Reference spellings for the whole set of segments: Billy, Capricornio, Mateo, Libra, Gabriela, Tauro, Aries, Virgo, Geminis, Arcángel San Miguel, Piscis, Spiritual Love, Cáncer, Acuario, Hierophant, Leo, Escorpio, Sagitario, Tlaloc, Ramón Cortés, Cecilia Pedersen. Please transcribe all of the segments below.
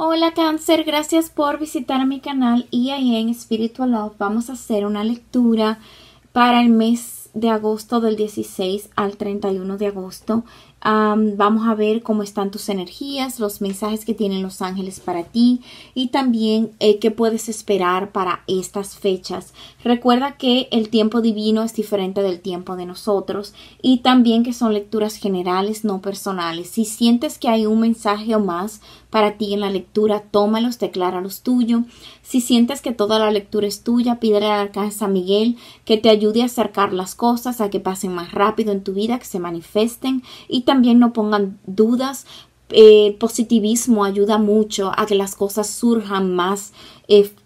Hola Cáncer, gracias por visitar mi canal y ahí en Spiritual Love vamos a hacer una lectura para el mes de agosto del 16 al 31 de agosto. Vamos a ver cómo están tus energías, los mensajes que tienen los ángeles para ti y también qué puedes esperar para estas fechas. Recuerda que el tiempo divino es diferente del tiempo de nosotros y también que son lecturas generales, no personales. Si sientes que hay un mensaje o más para ti en la lectura, tómalos, decláralos tuyo. Si sientes que toda la lectura es tuya, pídele al Arcángel San Miguel que te ayude a acercar las cosas, a que pasen más rápido en tu vida, que se manifiesten y también no pongan dudas. Positivismo ayuda mucho a que las cosas surjan más,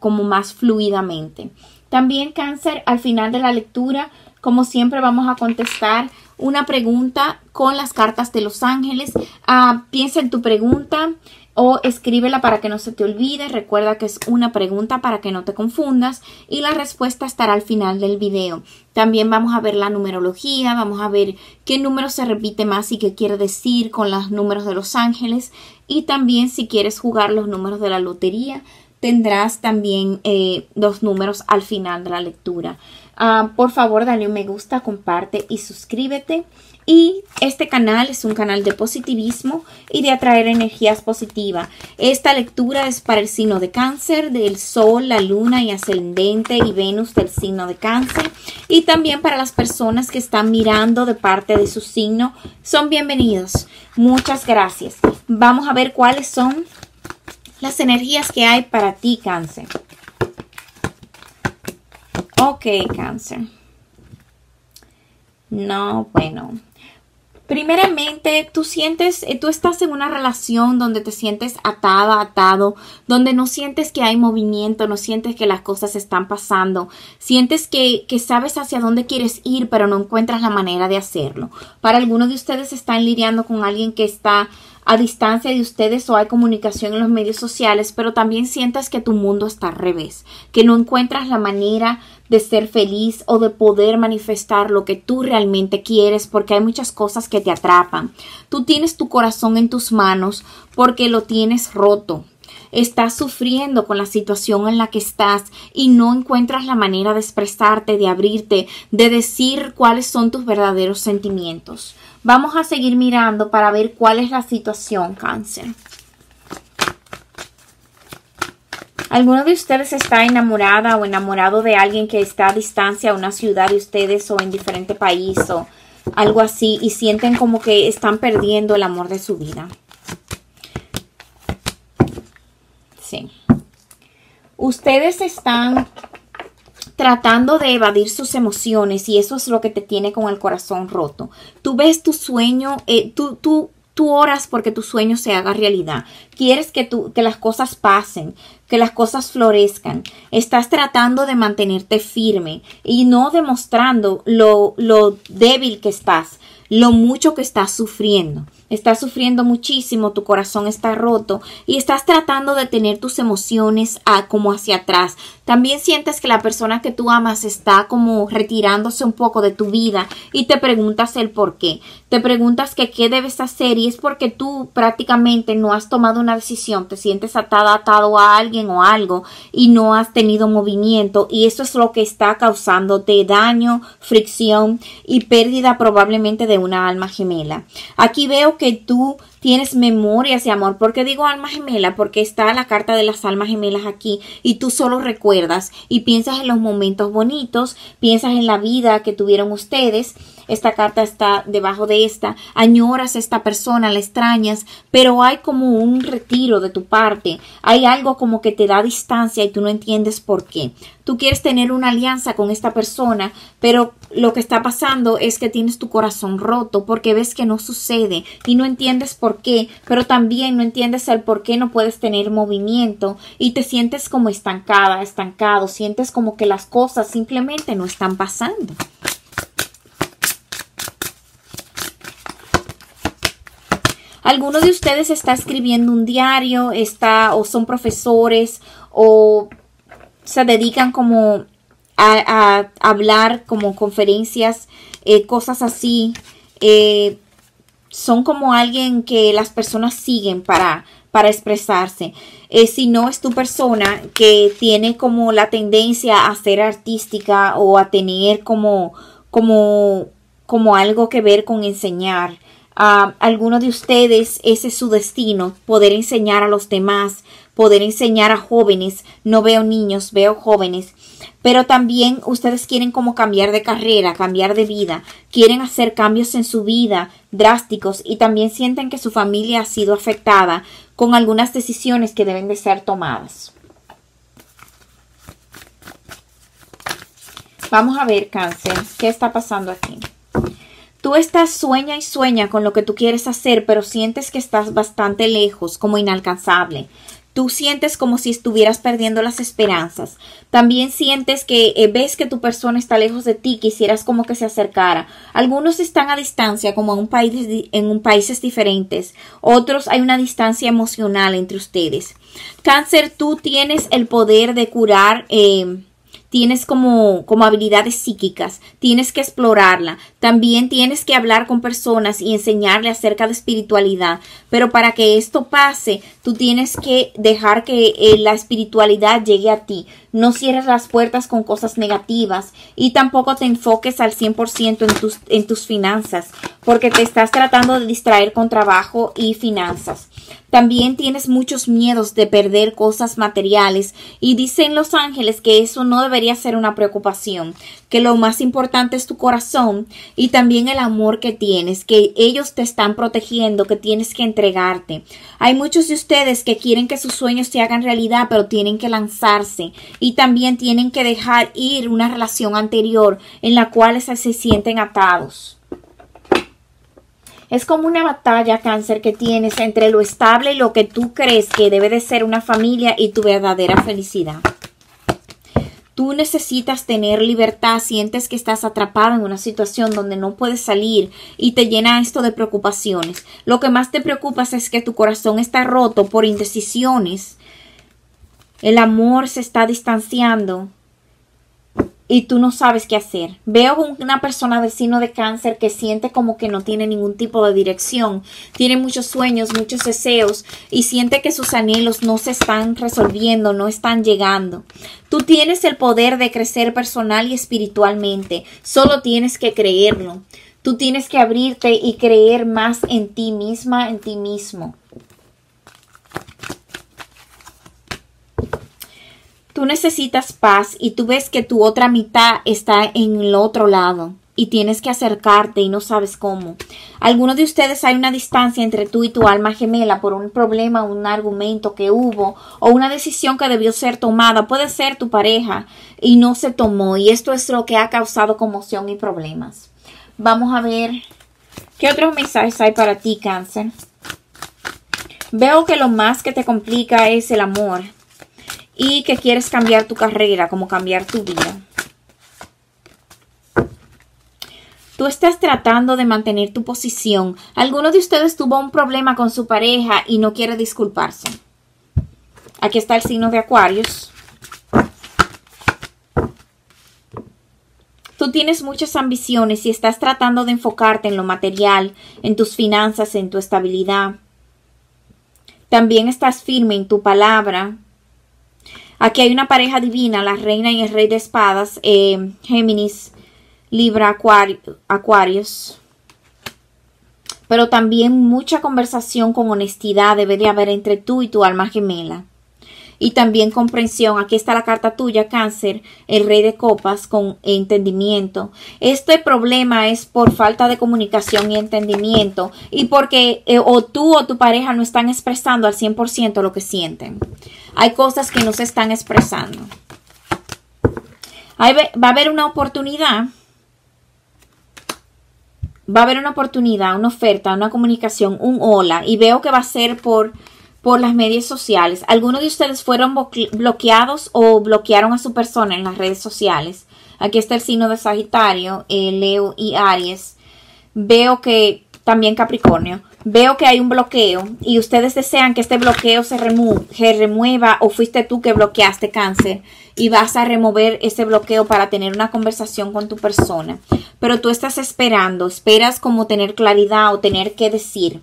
como más fluidamente. También Cáncer, al final de la lectura, como siempre vamos a contestar una pregunta con las cartas de los ángeles. Piensa en tu pregunta o escríbela para que no se te olvide. Recuerda que es una pregunta para que no te confundas y la respuesta estará al final del video. También vamos a ver la numerología, vamos a ver qué número se repite más y qué quiere decir con los números de los ángeles. Y también si quieres jugar los números de la lotería, tendrás también los números al final de la lectura. Por favor, dale un me gusta, comparte y suscríbete. Y este canal es un canal de positivismo y de atraer energías positivas. Esta lectura es para el signo de Cáncer, del Sol, la Luna y Ascendente y Venus del signo de Cáncer. Y también para las personas que están mirando de parte de su signo, son bienvenidos. Muchas gracias. Vamos a ver cuáles son las energías que hay para ti, Cáncer. Ok, Cáncer. No, bueno. Primeramente, tú estás en una relación donde te sientes atada, atado, donde no sientes que hay movimiento, no sientes que las cosas están pasando, sientes que sabes hacia dónde quieres ir, pero no encuentras la manera de hacerlo. Para algunos de ustedes están lidiando con alguien que está a distancia de ustedes o hay comunicación en los medios sociales, pero también sientas que tu mundo está al revés, que no encuentras la manera de ser feliz o de poder manifestar lo que tú realmente quieres porque hay muchas cosas que te atrapan. Tú tienes tu corazón en tus manos porque lo tienes roto. Estás sufriendo con la situación en la que estás y no encuentras la manera de expresarte, de abrirte, de decir cuáles son tus verdaderos sentimientos. Vamos a seguir mirando para ver cuál es la situación, Cáncer. ¿Alguno de ustedes está enamorada o enamorado de alguien que está a distancia a una ciudad de ustedes o en diferente país o algo así y sienten como que están perdiendo el amor de su vida? Sí. Ustedes están tratando de evadir sus emociones y eso es lo que te tiene con el corazón roto. Tú ves tu sueño, tú oras porque tu sueño se haga realidad. Quieres que las cosas pasen, que las cosas florezcan. Estás tratando de mantenerte firme y no demostrando lo débil que estás, lo mucho que estás sufriendo. Estás sufriendo muchísimo, tu corazón está roto y estás tratando de tener tus emociones como hacia atrás. También sientes que la persona que tú amas está como retirándose un poco de tu vida y te preguntas el por qué. Te preguntas que qué debes hacer y es porque tú prácticamente no has tomado una decisión. Te sientes atada, atado a alguien o algo y no has tenido movimiento y eso es lo que está causándote daño, fricción y pérdida probablemente de una alma gemela. Aquí veo que tú tienes memorias de amor. ¿Por qué digo alma gemela? Porque está la carta de las almas gemelas aquí y tú solo recuerdas y piensas en los momentos bonitos, piensas en la vida que tuvieron ustedes. Esta carta está debajo de esta. Añoras a esta persona, la extrañas, pero hay como un retiro de tu parte. Hay algo como que te da distancia y tú no entiendes por qué. Tú quieres tener una alianza con esta persona, pero lo que está pasando es que tienes tu corazón roto porque ves que no sucede y no entiendes por qué, pero también no entiendes el por qué no puedes tener movimiento y te sientes como estancada, estancado, sientes como que las cosas simplemente no están pasando. Alguno de ustedes está escribiendo un diario, o son profesores o se dedican como a hablar como conferencias, cosas así. Son como alguien que las personas siguen para para expresarse. Si no es tu persona que tiene como la tendencia a ser artística o a tener como algo que ver con enseñar. Algunos de ustedes, ese es su destino, poder enseñar a los demás, poder enseñar a jóvenes. No veo niños, veo jóvenes. Pero también ustedes quieren como cambiar de carrera, cambiar de vida. Quieren hacer cambios en su vida drásticos y también sienten que su familia ha sido afectada con algunas decisiones que deben de ser tomadas. Vamos a ver, Cáncer, ¿qué está pasando aquí? Tú estás sueña y sueña con lo que tú quieres hacer, pero sientes que estás bastante lejos, como inalcanzable. Tú sientes como si estuvieras perdiendo las esperanzas. También sientes que ves que tu persona está lejos de ti, quisieras como que se acercara. Algunos están a distancia, como en países diferentes. Otros hay una distancia emocional entre ustedes. Cáncer, tú tienes el poder de curar. Tienes como habilidades psíquicas, tienes que explorarla. También tienes que hablar con personas y enseñarle acerca de espiritualidad. Pero para que esto pase, tú tienes que dejar que la espiritualidad llegue a ti. No cierres las puertas con cosas negativas y tampoco te enfoques al 100% en tus finanzas, porque te estás tratando de distraer con trabajo y finanzas. También tienes muchos miedos de perder cosas materiales y dicen los ángeles que eso no debería ser una preocupación, que lo más importante es tu corazón y también el amor que tienes, que ellos te están protegiendo, que tienes que entregarte. Hay muchos de ustedes que quieren que sus sueños se hagan realidad, pero tienen que lanzarse y también tienen que dejar ir una relación anterior en la cual se sienten atados. Es como una batalla, Cáncer, que tienes entre lo estable y lo que tú crees que debe de ser una familia y tu verdadera felicidad. Tú necesitas tener libertad, sientes que estás atrapado en una situación donde no puedes salir y te llena esto de preocupaciones. Lo que más te preocupa es que tu corazón está roto por indecisiones. El amor se está distanciando. Y tú no sabes qué hacer. Veo una persona del signo de Cáncer que siente como que no tiene ningún tipo de dirección. Tiene muchos sueños, muchos deseos. Y siente que sus anhelos no se están resolviendo, no están llegando. Tú tienes el poder de crecer personal y espiritualmente. Solo tienes que creerlo. Tú tienes que abrirte y creer más en ti misma, en ti mismo. Tú necesitas paz y tú ves que tu otra mitad está en el otro lado y tienes que acercarte y no sabes cómo. Algunos de ustedes hay una distancia entre tú y tu alma gemela por un problema, un argumento que hubo o una decisión que debió ser tomada. Puede ser tu pareja y no se tomó y esto es lo que ha causado conmoción y problemas. Vamos a ver qué otros mensajes hay para ti, Cáncer. Veo que lo más que te complica es el amor. Y que quieres cambiar tu carrera, como cambiar tu vida. Tú estás tratando de mantener tu posición. Alguno de ustedes tuvo un problema con su pareja y no quiere disculparse. Aquí está el signo de Acuarios. Tú tienes muchas ambiciones y estás tratando de enfocarte en lo material, en tus finanzas, en tu estabilidad. También estás firme en tu palabra. Aquí hay una pareja divina, la reina y el rey de espadas, Géminis, Libra, Acuarios. Pero también mucha conversación con honestidad debe de haber entre tú y tu alma gemela. Y también comprensión. Aquí está la carta tuya, Cáncer, el rey de copas con entendimiento. Este problema es por falta de comunicación y entendimiento. Y porque o tú o tu pareja no están expresando al 100% lo que sienten. Hay cosas que no se están expresando. Ahí va a haber una oportunidad. Va a haber una oportunidad, una oferta, una comunicación, un hola. Y veo que va a ser por las medias sociales. Algunos de ustedes fueron bloqueados o bloquearon a su persona en las redes sociales. Aquí está el signo de Sagitario, Leo y Aries. Veo que también Capricornio. Veo que hay un bloqueo y ustedes desean que este bloqueo se remueva o fuiste tú que bloqueaste, Cáncer, y vas a remover ese bloqueo para tener una conversación con tu persona. Pero tú estás esperando, esperas como tener claridad o tener que decir.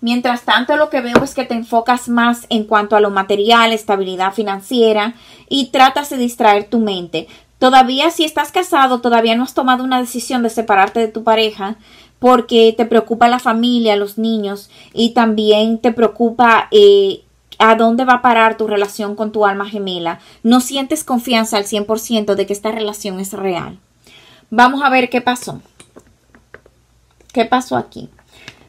Mientras tanto, lo que veo es que te enfocas más en cuanto a lo material, estabilidad financiera, y tratas de distraer tu mente. Todavía, si estás casado, todavía no has tomado una decisión de separarte de tu pareja porque te preocupa la familia, los niños, y también te preocupa a dónde va a parar tu relación con tu alma gemela. No sientes confianza al 100% de que esta relación es real. Vamos a ver qué pasó. ¿Qué pasó aquí?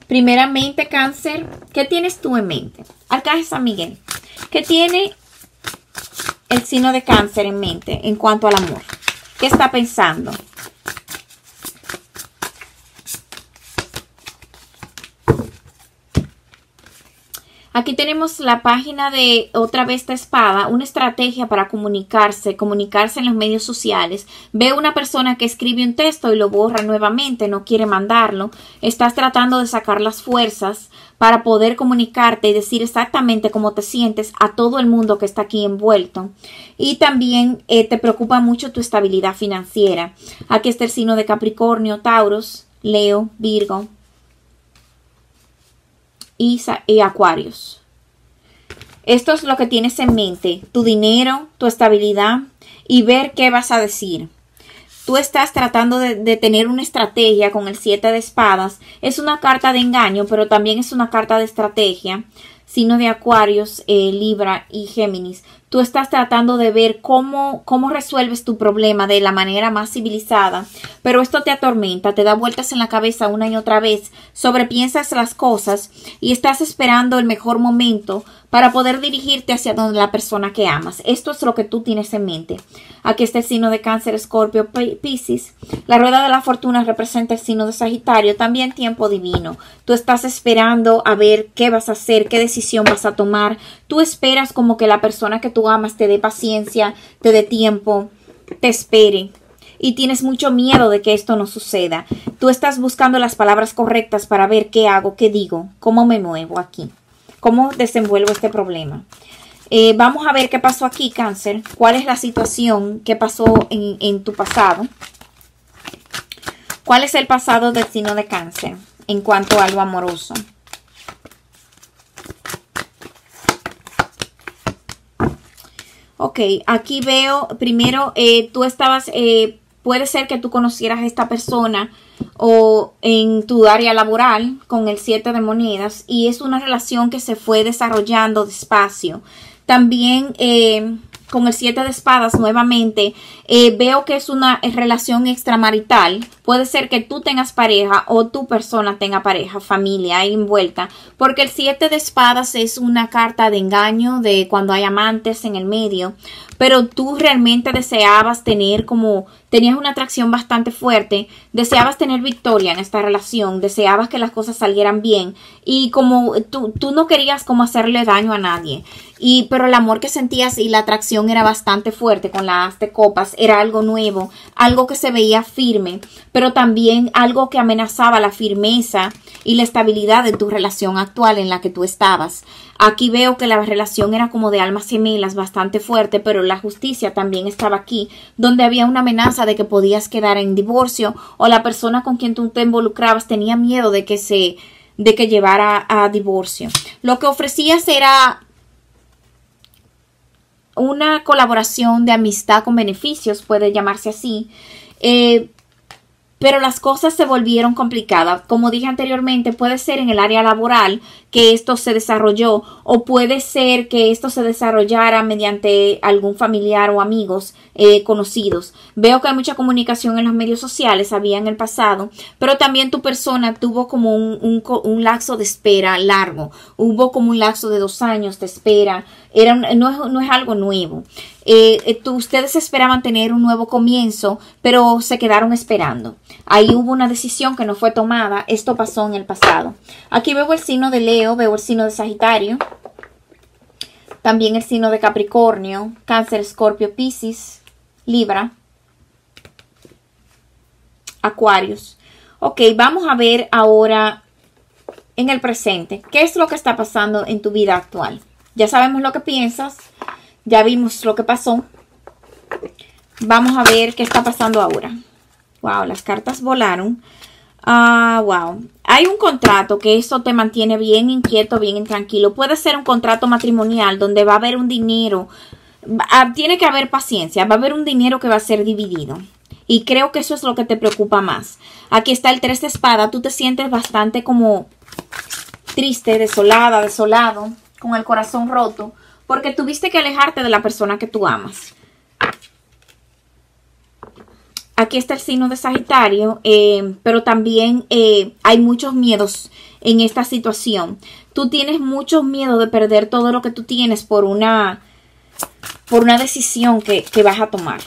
Primeramente, Cáncer, ¿qué tienes tú en mente? Arcángel San Miguel, ¿qué tiene el signo de Cáncer en mente en cuanto al amor? ¿Qué está pensando? Aquí tenemos la página de otra vez esta espada, una estrategia para comunicarse en los medios sociales. Veo una persona que escribe un texto y lo borra nuevamente, no quiere mandarlo. Estás tratando de sacar las fuerzas para poder comunicarte y decir exactamente cómo te sientes a todo el mundo que está aquí envuelto. Y también te preocupa mucho tu estabilidad financiera. Aquí está el signo de Capricornio, Tauros, Leo, Virgo y Acuarios. Esto es lo que tienes en mente, tu dinero, tu estabilidad, y ver qué vas a decir. Tú estás tratando de tener una estrategia con el 7 de espadas. Es una carta de engaño, pero también es una carta de estrategia. Signo de Acuarios, Libra y Géminis. Tú estás tratando de ver cómo resuelves tu problema de la manera más civilizada, pero esto te atormenta, te da vueltas en la cabeza una y otra vez, sobrepiensas las cosas y estás esperando el mejor momento para poder dirigirte hacia donde la persona que amas. Esto es lo que tú tienes en mente. Aquí está el signo de Cáncer, Escorpio, Piscis. La rueda de la fortuna representa el signo de Sagitario, también tiempo divino. Tú estás esperando a ver qué vas a hacer, qué decisión vas a tomar. Tú esperas como que la persona que tú amas te dé paciencia, te dé tiempo, te espere. Y tienes mucho miedo de que esto no suceda. Tú estás buscando las palabras correctas para ver qué hago, qué digo, cómo me muevo aquí, cómo desenvuelvo este problema. Vamos a ver qué pasó aquí, Cáncer. ¿Cuál es la situación que pasó en tu pasado? ¿Cuál es el pasado del signo de Cáncer en cuanto a lo amoroso? Ok, aquí veo, primero, tú estabas, puede ser que tú conocieras a esta persona o en tu área laboral con el 7 de monedas, y es una relación que se fue desarrollando despacio. También con el 7 de espadas nuevamente, veo que es una relación extramarital. Puede ser que tú tengas pareja o tu persona tenga pareja, familia envuelta, porque el 7 de espadas es una carta de engaño de cuando hay amantes en el medio, pero tú realmente deseabas tener como... Tenías una atracción bastante fuerte, deseabas tener victoria en esta relación, deseabas que las cosas salieran bien, y como tú no querías como hacerle daño a nadie, pero el amor que sentías y la atracción era bastante fuerte con la as de copas, era algo nuevo, algo que se veía firme, pero también algo que amenazaba la firmeza y la estabilidad de tu relación actual en la que tú estabas. Aquí veo que la relación era como de almas gemelas bastante fuerte, pero la justicia también estaba aquí, donde había una amenaza de que podías quedar en divorcio, o la persona con quien tú te involucrabas tenía miedo de que llevara a divorcio. Lo que ofrecías era una colaboración de amistad con beneficios, puede llamarse así, pero las cosas se volvieron complicadas. Como dije anteriormente, puede ser en el área laboral que esto se desarrolló, o puede ser que esto se desarrollara mediante algún familiar o amigos conocidos. Veo que hay mucha comunicación en los medios sociales, había en el pasado, pero también tu persona tuvo como un lapso de espera largo. Hubo como un lapso de 2 años de espera. No es algo nuevo. Ustedes esperaban tener un nuevo comienzo, pero se quedaron esperando. Ahí hubo una decisión que no fue tomada. Esto pasó en el pasado. Aquí veo el signo de Leo, veo el signo de Sagitario, también el signo de Capricornio, Cáncer, Escorpio, Piscis, Libra, Acuarios. Ok, vamos a ver ahora en el presente. ¿Qué es lo que está pasando en tu vida actual? Ya sabemos lo que piensas, ya vimos lo que pasó. Vamos a ver qué está pasando ahora. Wow, las cartas volaron. Wow. Hay un contrato que eso te mantiene bien inquieto, bien intranquilo. Puede ser un contrato matrimonial donde va a haber un dinero. Tiene que haber paciencia. Va a haber un dinero que va a ser dividido. Y creo que eso es lo que te preocupa más. Aquí está el 3 de espada. Tú te sientes bastante como triste, desolada, desolado, con el corazón roto, porque tuviste que alejarte de la persona que tú amas. Aquí está el signo de Sagitario, pero también hay muchos miedos en esta situación. Tú tienes muchos miedos de perder todo lo que tú tienes por una decisión que vas a tomar.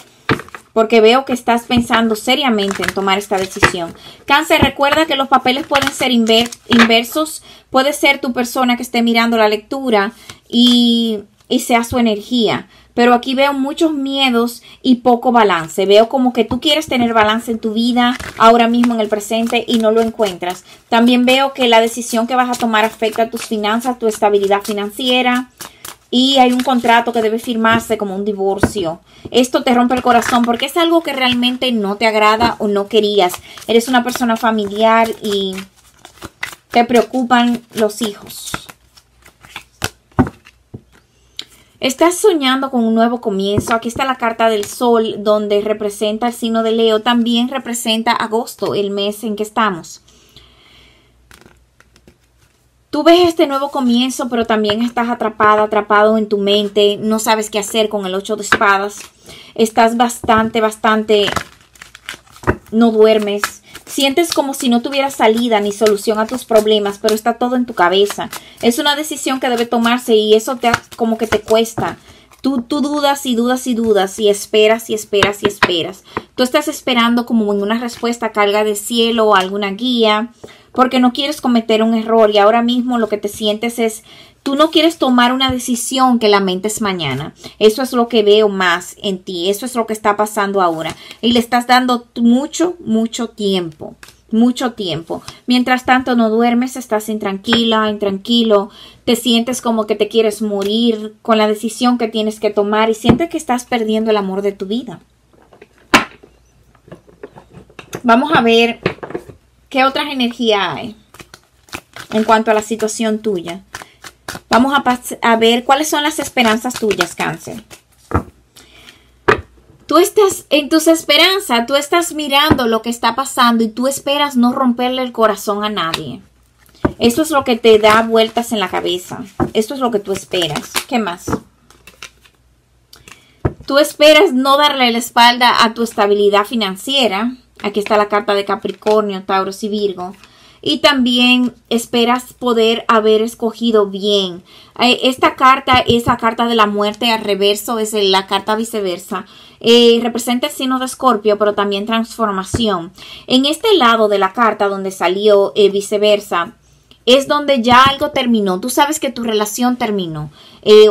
Porque veo que estás pensando seriamente en tomar esta decisión. Cáncer, recuerda que los papeles pueden ser inversos. Puede ser tu persona que esté mirando la lectura y sea su energía. Pero aquí veo muchos miedos y poco balance. Veo como que tú quieres tener balance en tu vida ahora mismo en el presente y no lo encuentras. También veo que la decisión que vas a tomar afecta a tus finanzas, tu estabilidad financiera. Y hay un contrato que debe firmarse como un divorcio. Esto te rompe el corazón porque es algo que realmente no te agrada o no querías. Eres una persona familiar y te preocupan los hijos. Estás soñando con un nuevo comienzo. Aquí está la carta del sol, donde representa el signo de Leo. También representa agosto, el mes en que estamos. Tú ves este nuevo comienzo, pero también estás atrapada, atrapado en tu mente. No sabes qué hacer con el 8 de espadas. Estás bastante... No duermes. Sientes como si no tuvieras salida ni solución a tus problemas, pero está todo en tu cabeza. Es una decisión que debe tomarse y eso te como que te cuesta. Tú dudas y dudas y dudas y esperas y esperas y esperas. Tú estás esperando como en una respuesta, carga de cielo o alguna guía, porque no quieres cometer un error y ahora mismo lo que te sientes es... Tú no quieres tomar una decisión que lamentes mañana. Eso es lo que veo más en ti. Eso es lo que está pasando ahora. Y le estás dando mucho, mucho tiempo. Mucho tiempo. Mientras tanto no duermes, estás intranquila, intranquilo. Te sientes como que te quieres morir con la decisión que tienes que tomar. Y sientes que estás perdiendo el amor de tu vida. Vamos a ver qué otras energías hay en cuanto a la situación tuya. Vamos a ver cuáles son las esperanzas tuyas, Cáncer. Tú estás en tus esperanzas, tú estás mirando lo que está pasando y tú esperas no romperle el corazón a nadie. Eso es lo que te da vueltas en la cabeza. Esto es lo que tú esperas. ¿Qué más? Tú esperas no darle la espalda a tu estabilidad financiera. Aquí está la carta de Capricornio, Tauro y Virgo. Y también esperas poder haber escogido bien. Esta carta es la carta de la muerte al reverso, es la carta viceversa. Representa el signo de Escorpio, pero también transformación. En este lado de la carta donde salió viceversa, es donde ya algo terminó. Tú sabes que tu relación terminó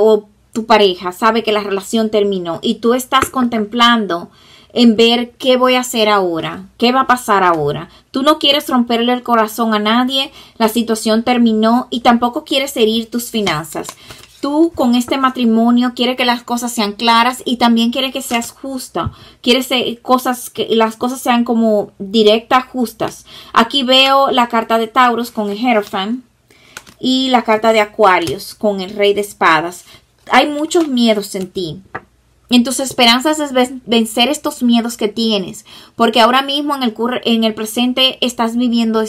o tu pareja sabe que la relación terminó y tú estás contemplando en ver qué voy a hacer ahora, qué va a pasar ahora. Tú no quieres romperle el corazón a nadie, la situación terminó y tampoco quieres herir tus finanzas. Tú con este matrimonio quieres que las cosas sean claras y también quieres que seas justa. Quieres que las cosas sean como directas, justas. Aquí veo la carta de Tauros con el Hierophant y la carta de Acuarios con el Rey de Espadas. Hay muchos miedos en ti. En tus esperanzas es vencer estos miedos que tienes, porque ahora mismo en el presente estás viviendo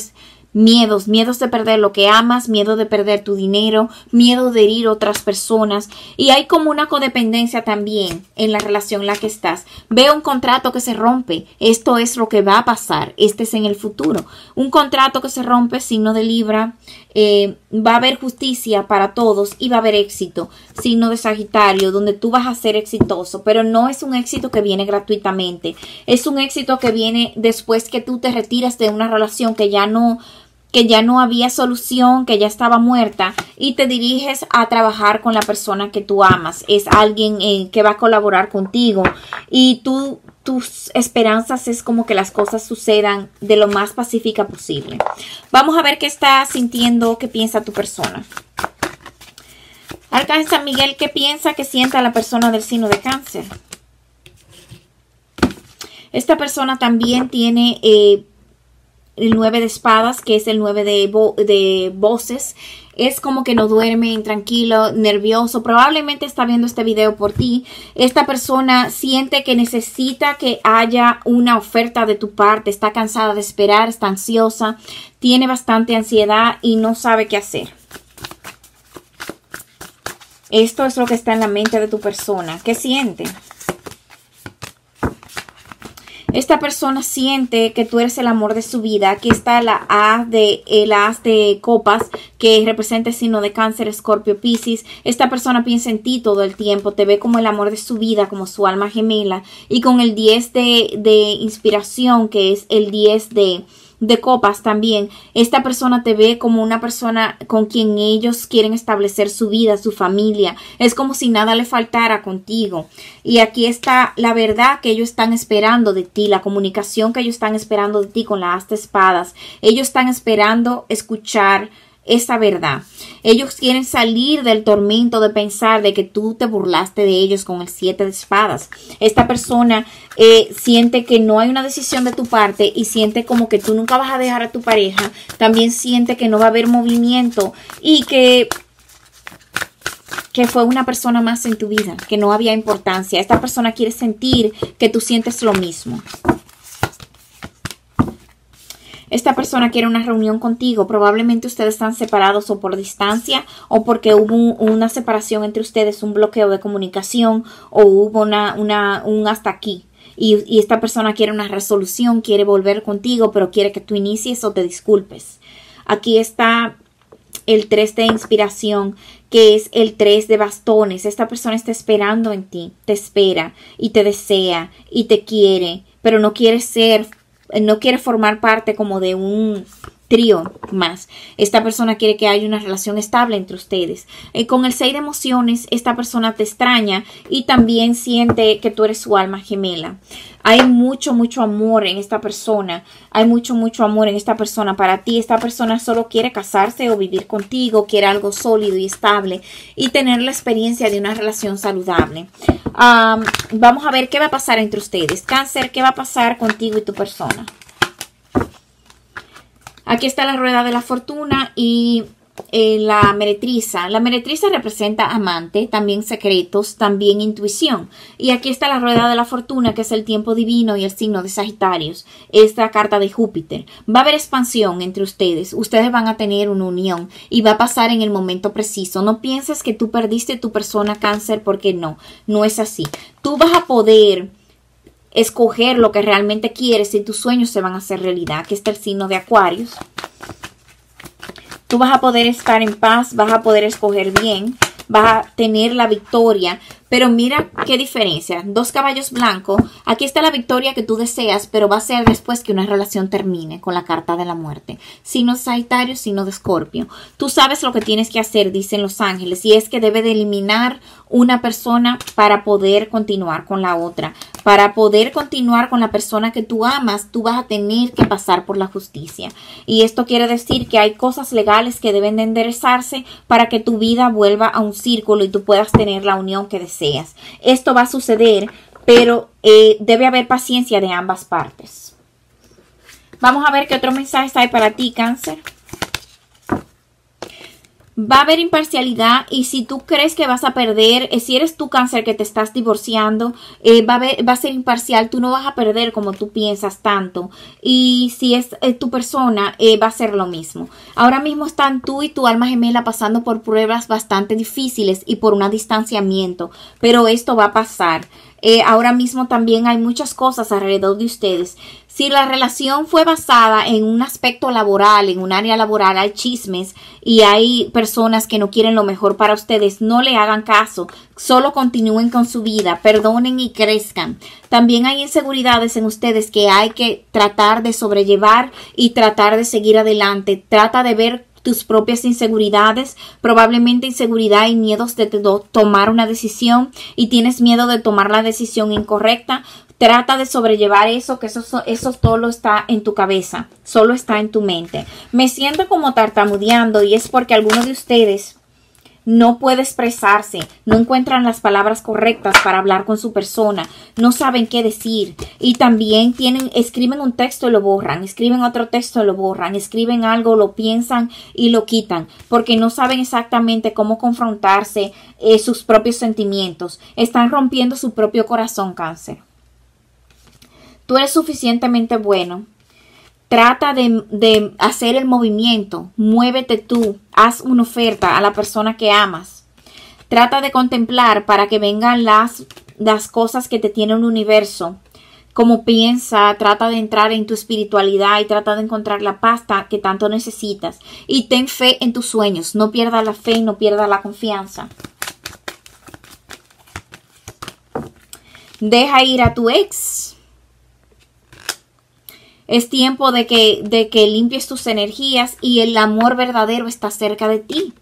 miedos, miedos de perder lo que amas, miedo de perder tu dinero, miedo de herir otras personas y hay como una codependencia también en la relación en la que estás. Veo un contrato que se rompe, esto es lo que va a pasar, este es en el futuro. Un contrato que se rompe, signo de Libra, va a haber justicia para todos y va a haber éxito, signo de Sagitario, donde tú vas a ser exitoso, pero no es un éxito que viene gratuitamente, es un éxito que viene después que tú te retiras de una relación que ya no había solución, que ya estaba muerta y te diriges a trabajar con la persona que tú amas. Es alguien que va a colaborar contigo y tus esperanzas es como que las cosas sucedan de lo más pacífica posible. Vamos a ver qué está sintiendo, qué piensa tu persona. Arcángel San Miguel, ¿qué piensa que sienta la persona del signo de Cáncer? Esta persona también tiene... el 9 de espadas, que es el 9 de voces. Es como que no duerme, intranquilo, nervioso. Probablemente está viendo este video por ti. Esta persona siente que necesita que haya una oferta de tu parte. Está cansada de esperar, está ansiosa, tiene bastante ansiedad y no sabe qué hacer. Esto es lo que está en la mente de tu persona. ¿Qué siente? Esta persona siente que tú eres el amor de su vida. Aquí está el as de copas, que representa el signo de Cáncer, Escorpio, Piscis. Esta persona piensa en ti todo el tiempo. Te ve como el amor de su vida, como su alma gemela. Y con el 10 de inspiración, que es el 10 de copas también. Esta persona te ve como una persona con quien ellos quieren establecer su vida, su familia. Es como si nada le faltara contigo. Y aquí está la verdad que ellos están esperando de ti, la comunicación que ellos están esperando de ti con la as de espadas. Ellos están esperando escuchar esa verdad. Ellos quieren salir del tormento de pensar de que tú te burlaste de ellos con el 7 de espadas. Esta persona siente que no hay una decisión de tu parte y siente como que tú nunca vas a dejar a tu pareja. También siente que no va a haber movimiento y que fue una persona más en tu vida, que no había importancia. Esta persona quiere sentir que tú sientes lo mismo. Esta persona quiere una reunión contigo. Probablemente ustedes están separados o por distancia o porque hubo una separación entre ustedes, un bloqueo de comunicación o hubo un hasta aquí. Y esta persona quiere una resolución, quiere volver contigo, pero quiere que tú inicies o te disculpes. Aquí está el 3 de inspiración, que es el 3 de bastones. Esta persona está esperando en ti, te espera y te desea y te quiere, pero no quiere ser... No quiere formar parte como de un trío más. Esta persona quiere que haya una relación estable entre ustedes. Con el 6 de emociones, esta persona te extraña y también siente que tú eres su alma gemela. Hay mucho, mucho amor en esta persona. Hay mucho, mucho amor en esta persona para ti. Esta persona solo quiere casarse o vivir contigo. Quiere algo sólido y estable y tener la experiencia de una relación saludable. Vamos a ver qué va a pasar entre ustedes. Cáncer, ¿qué va a pasar contigo y tu persona? Aquí está la rueda de la fortuna y la meretriza. La meretriza representa amante, también secretos, también intuición. Y aquí está la rueda de la fortuna, que es el tiempo divino y el signo de Sagitarios. Esta carta de Júpiter. Va a haber expansión entre ustedes. Ustedes van a tener una unión y va a pasar en el momento preciso. No pienses que tú perdiste tu persona, Cáncer, porque no. No es así. Tú vas a poder escoger lo que realmente quieres y tus sueños se van a hacer realidad. Aquí está el signo de Acuarios. Tú vas a poder estar en paz, vas a poder escoger bien, vas a tener la victoria. Pero mira qué diferencia. 2 caballos blancos. Aquí está la victoria que tú deseas, pero va a ser después que una relación termine con la carta de la muerte. Signo de Sagitario, signo de Escorpio. Tú sabes lo que tienes que hacer, dicen los ángeles, y es que debe de eliminar una persona para poder continuar con la otra. Para poder continuar con la persona que tú amas, tú vas a tener que pasar por la justicia. Y esto quiere decir que hay cosas legales que deben de enderezarse para que tu vida vuelva a un círculo y tú puedas tener la unión que deseas. Esto va a suceder, pero debe haber paciencia de ambas partes. Vamos a ver qué otros mensajes hay para ti, Cáncer. Va a haber imparcialidad y si tú crees que vas a perder, si eres tú, Cáncer, que te estás divorciando, va a ser imparcial. Tú no vas a perder como tú piensas tanto. Y si es tu persona, va a ser lo mismo. Ahora mismo están tú y tu alma gemela pasando por pruebas bastante difíciles y por un distanciamiento. Pero esto va a pasar. Ahora mismo también hay muchas cosas alrededor de ustedes. Si la relación fue basada en un aspecto laboral, en un área laboral, hay chismes y hay personas que no quieren lo mejor para ustedes. No le hagan caso, solo continúen con su vida, perdonen y crezcan. También hay inseguridades en ustedes que hay que tratar de sobrellevar y tratar de seguir adelante. Trata de ver tus propias inseguridades, probablemente inseguridad y miedos de tomar una decisión y tienes miedo de tomar la decisión incorrecta. Trata de sobrellevar eso, que eso solo está en tu cabeza, solo está en tu mente. Me siento como tartamudeando y es porque algunos de ustedes no puede expresarse, no encuentran las palabras correctas para hablar con su persona, no saben qué decir, y también escriben un texto y lo borran, escriben otro texto y lo borran, escriben algo, lo piensan y lo quitan, porque no saben exactamente cómo confrontarse sus propios sentimientos. Están rompiendo su propio corazón, Cáncer. Tú eres suficientemente bueno. Trata de hacer el movimiento, muévete tú, haz una oferta a la persona que amas. Trata de contemplar para que vengan las cosas que te tiene el universo. Como piensa, trata de entrar en tu espiritualidad y trata de encontrar la paz que tanto necesitas. Y ten fe en tus sueños, no pierdas la fe y no pierdas la confianza. Deja ir a tu ex. Es tiempo de que limpies tus energías y el amor verdadero está cerca de ti.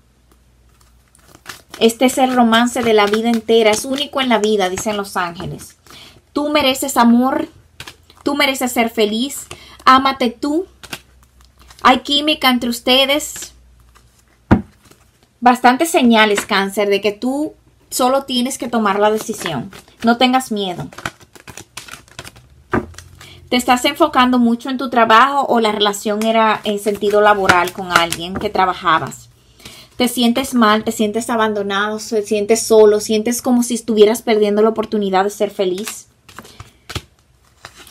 Este es el romance de la vida entera, es único en la vida, dicen los ángeles. Tú mereces amor, tú mereces ser feliz, ámate tú. Hay química entre ustedes. Bastantes señales, Cáncer, de que tú solo tienes que tomar la decisión. No tengas miedo. Te estás enfocando mucho en tu trabajo o la relación era en sentido laboral con alguien que trabajabas. Te sientes mal, te sientes abandonado, te sientes solo, sientes como si estuvieras perdiendo la oportunidad de ser feliz.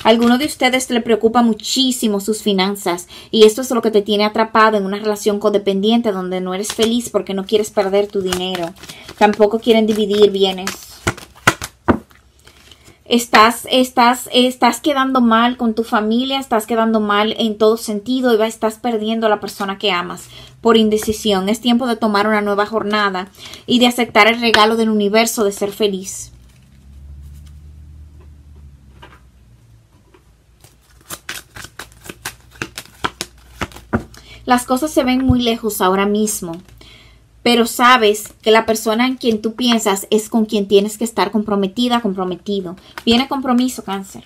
A alguno de ustedes le preocupa muchísimo sus finanzas y esto es lo que te tiene atrapado en una relación codependiente donde no eres feliz porque no quieres perder tu dinero. Tampoco quieren dividir bienes. Estás quedando mal con tu familia, estás quedando mal en todo sentido y estás perdiendo a la persona que amas por indecisión. Es tiempo de tomar una nueva jornada y de aceptar el regalo del universo de ser feliz. Las cosas se ven muy lejos ahora mismo, pero sabes que la persona en quien tú piensas es con quien tienes que estar comprometida, comprometido. Viene compromiso, Cáncer.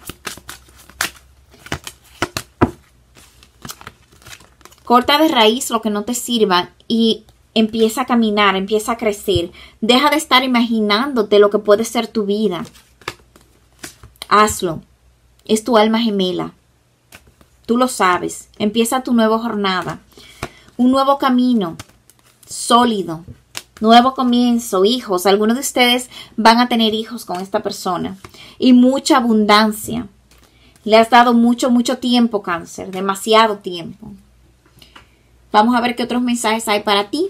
Corta de raíz lo que no te sirva y empieza a caminar, empieza a crecer. Deja de estar imaginándote lo que puede ser tu vida. Hazlo. Es tu alma gemela. Tú lo sabes. Empieza tu nueva jornada. Un nuevo camino. Sólido, nuevo comienzo, hijos. Algunos de ustedes van a tener hijos con esta persona y mucha abundancia. Le has dado mucho, mucho tiempo, Cáncer, demasiado tiempo. Vamos a ver qué otros mensajes hay para ti.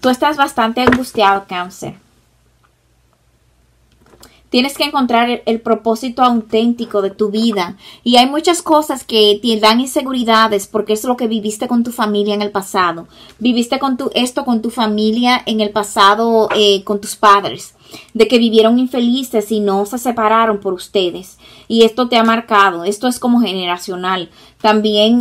Tú estás bastante angustiado, Cáncer. Tienes que encontrar el propósito auténtico de tu vida. Y hay muchas cosas que te dan inseguridades porque es lo que viviste con tu familia en el pasado. Viviste con tu familia en el pasado, con tus padres. De que vivieron infelices y no se separaron por ustedes. Y esto te ha marcado. Esto es como generacional. También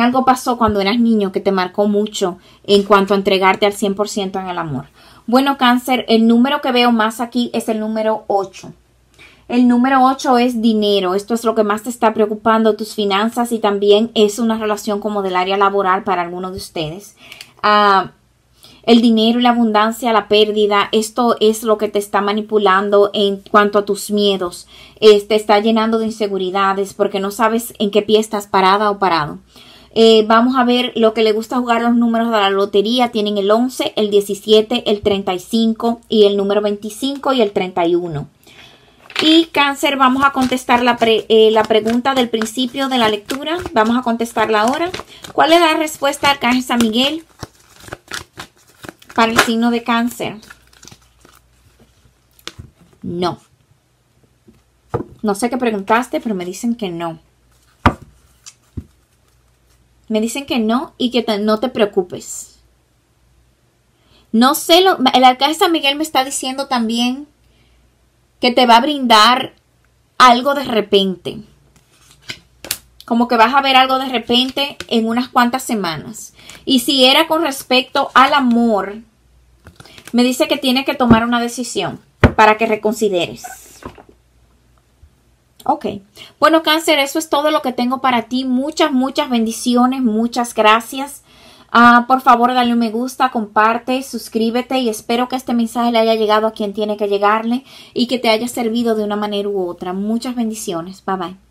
algo pasó cuando eras niño que te marcó mucho en cuanto a entregarte al 100% en el amor. Bueno, Cáncer, el número que veo más aquí es el número 8. El número 8 es dinero. Esto es lo que más te está preocupando, tus finanzas, y también es una relación como del área laboral para algunos de ustedes. El dinero y la abundancia, la pérdida, esto es lo que te está manipulando en cuanto a tus miedos. Te está llenando de inseguridades porque no sabes en qué pie estás parada o parado. Vamos a ver lo que le gusta jugar los números de la lotería. Tienen el 11, el 17, el 35 y el número 25 y el 31. Y Cáncer, vamos a contestar la pregunta del principio de la lectura. Vamos a contestarla ahora. ¿Cuál es la respuesta al Arcángel San Miguel para el signo de Cáncer? No. No sé qué preguntaste, pero me dicen que no. Me dicen que no y que no te preocupes. No sé, el Arcángel San Miguel me está diciendo también que te va a brindar algo de repente. Como que vas a ver algo de repente en unas cuantas semanas. Y si era con respecto al amor, me dice que tienes que tomar una decisión para que reconsideres. Ok, bueno Cáncer, eso es todo lo que tengo para ti. Muchas, muchas bendiciones, muchas gracias. Por favor, dale un me gusta, comparte, suscríbete y espero que este mensaje le haya llegado a quien tiene que llegarle y que te haya servido de una manera u otra. Muchas bendiciones. Bye, bye.